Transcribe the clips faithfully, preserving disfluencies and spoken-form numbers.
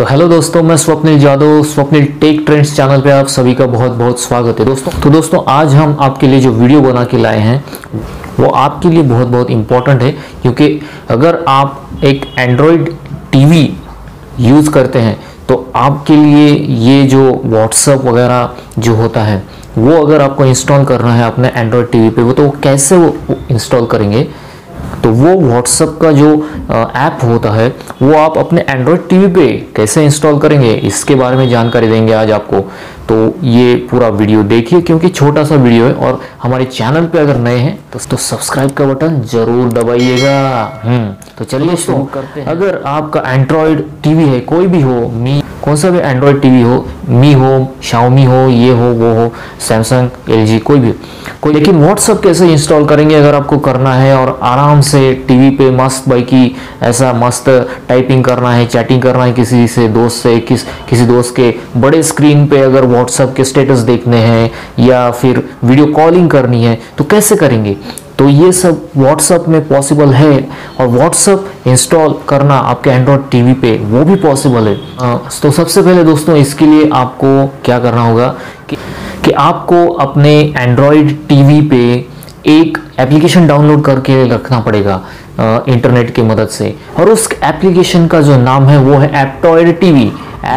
तो हेलो दोस्तों, मैं Swapnil Jadhav, Swapnil tech trends channel पे आप सभी का बहुत बहुत स्वागत है दोस्तों। तो दोस्तों आज हम आपके लिए जो वीडियो बना के लाए हैं वो आपके लिए बहुत बहुत इम्पोर्टेंट है, क्योंकि अगर आप एक एंड्रॉयड टीवी यूज़ करते हैं तो आपके लिए ये जो व्हाट्सएप वगैरह जो होता है वो अगर आपको इंस्टॉल करना है अपने एंड्रॉयड टीवी पे, वो तो कैसे वो इंस्टॉल करेंगे। तो वो व्हाट्सएप का जो ऐप होता है वो आप अपने एंड्रॉयड टीवी पे कैसे इंस्टॉल करेंगे, इसके बारे में जानकारी देंगे आज आपको। तो ये पूरा वीडियो देखिए क्योंकि छोटा सा वीडियो है, और हमारे चैनल पे अगर नए हैं तो, तो सब्सक्राइब का बटन जरूर दबाइएगा। हम्म तो चलिए शुरू करते हैं। अगर आपका एंड्रॉयड टीवी है, कोई भी हो, मी कौन सा भी एंड्रॉयड टीवी हो, मी हो, शाओमी हो, ये हो, वो हो, सैमसंग, एल जी, कोई भी कोई, लेकिन व्हाट्सएप कैसे इंस्टॉल करेंगे अगर आपको करना है और आराम से टीवी पे मस्त बाई की ऐसा मस्त टाइपिंग करना है, चैटिंग करना है किसी से दोस्त से, किस किसी दोस्त के बड़े स्क्रीन पे अगर व्हाट्सएप के स्टेटस देखने हैं या फिर वीडियो कॉलिंग करनी है तो कैसे करेंगे। तो ये सब व्हाट्सएप में पॉसिबल है, और व्हाट्सएप इंस्टॉल करना आपके एंड्रॉयड टीवी पे वो भी पॉसिबल है। आ, तो सबसे पहले दोस्तों इसके लिए आपको क्या करना होगा कि, कि आपको अपने एंड्रॉयड टीवी पे एक एप्लीकेशन डाउनलोड करके रखना पड़ेगा इंटरनेट की मदद से, और उस एप्लीकेशन का जो नाम है वो है एप्टॉइड टीवी।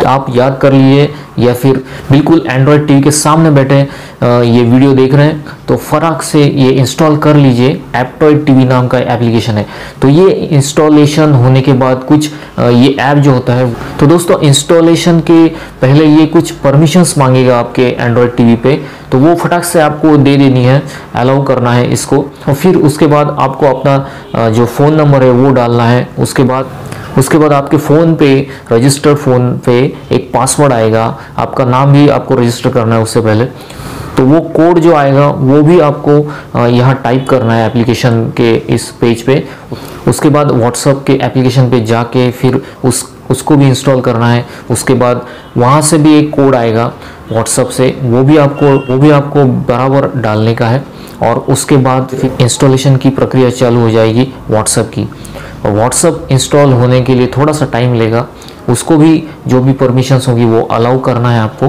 आप याद कर लिए या फिर बिल्कुल एंड्रॉयड टीवी के सामने बैठे ये वीडियो देख रहे हैं तो फटाक से ये इंस्टॉल कर लीजिए। एप्टॉइड टीवी नाम का एप्लीकेशन है। तो ये इंस्टॉलेशन होने के बाद कुछ ये ऐप जो होता है, तो दोस्तों इंस्टॉलेशन के पहले ये कुछ परमिशंस मांगेगा आपके एंड्रॉयड टीवी पे, तो वो फटाक से आपको दे देनी है, अलाउ करना है इसको। और फिर उसके बाद आपको अपना जो फ़ोन नंबर है वो डालना है। उसके बाद उसके बाद आपके फ़ोन पे, रजिस्टर्ड फ़ोन पे एक पासवर्ड आएगा, आपका नाम भी आपको रजिस्टर करना है उससे पहले। तो वो कोड जो आएगा वो भी आपको यहाँ टाइप करना है एप्लीकेशन के इस पेज पे। उसके बाद व्हाट्सएप के एप्लीकेशन पे जाके फिर उस उसको भी इंस्टॉल करना है। उसके बाद वहाँ से भी एक कोड आएगा व्हाट्सएप से, वो भी आपको वो भी आपको बराबर डालने का है, और उसके बाद फिर इंस्टॉलेशन की प्रक्रिया चालू हो जाएगी व्हाट्सएप की। और व्हाट्सएप इंस्टॉल होने के लिए थोड़ा सा टाइम लेगा, उसको भी जो भी परमिशंस होंगी वो अलाउ करना है आपको,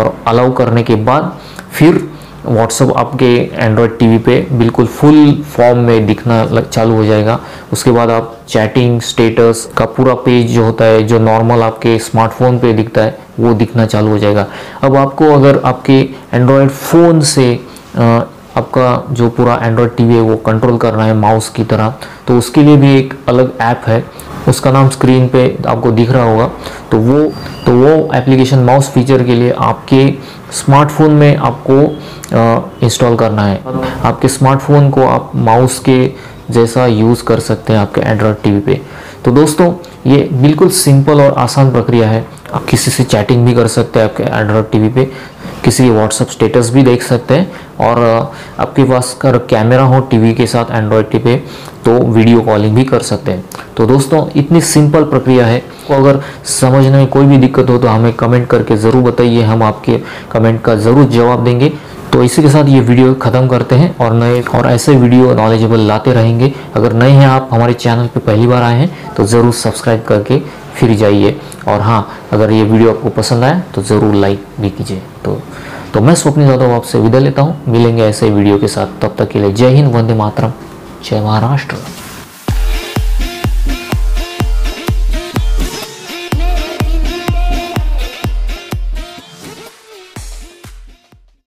और अलाउ करने के बाद फिर व्हाट्सएप आपके एंड्रॉयड टीवी पे बिल्कुल फुल फॉर्म में दिखना चालू हो जाएगा। उसके बाद आप चैटिंग स्टेटस का पूरा पेज जो होता है, जो नॉर्मल आपके स्मार्टफोन पे दिखता है, वो दिखना चालू हो जाएगा। अब आपको अगर आपके एंड्रॉयड फ़ोन से आ, आपका जो पूरा एंड्रॉयड टीवी है वो कंट्रोल करना है माउस की तरह, तो उसके लिए भी एक अलग ऐप है, उसका नाम स्क्रीन पे आपको दिख रहा होगा। तो वो तो वो एप्लीकेशन माउस फीचर के लिए आपके स्मार्टफोन में आपको इंस्टॉल करना है। आपके स्मार्टफोन को आप माउस के जैसा यूज़ कर सकते हैं आपके एंड्रॉयड टीवी पे। तो दोस्तों ये बिल्कुल सिंपल और आसान प्रक्रिया है। आप किसी से चैटिंग भी कर सकते हैं आपके एंड्रॉयड टीवी पे, किसी के व्हाट्सअप स्टेटस भी देख सकते हैं, और आपके पास अगर कैमरा हो टीवी के साथ एंड्रॉयड टीवी पे तो वीडियो कॉलिंग भी कर सकते हैं। तो दोस्तों इतनी सिंपल प्रक्रिया है। तो अगर समझने में कोई भी दिक्कत हो तो हमें कमेंट करके ज़रूर बताइए, हम आपके कमेंट का ज़रूर जवाब देंगे। तो इसी के साथ ये वीडियो ख़त्म करते हैं, और नए और ऐसे वीडियो नॉलेजेबल लाते रहेंगे। अगर नए हैं आप हमारे चैनल पे पहली बार आए हैं तो ज़रूर सब्सक्राइब करके फिर जाइए, और हाँ अगर ये वीडियो आपको पसंद आया तो ज़रूर लाइक भी कीजिए। तो तो मैं स्वप्निल जादव आपसे विदा लेता हूँ, मिलेंगे ऐसे वीडियो के साथ। तब तक के लिए जय हिंद, वंदे मातरम, जय महाराष्ट्र।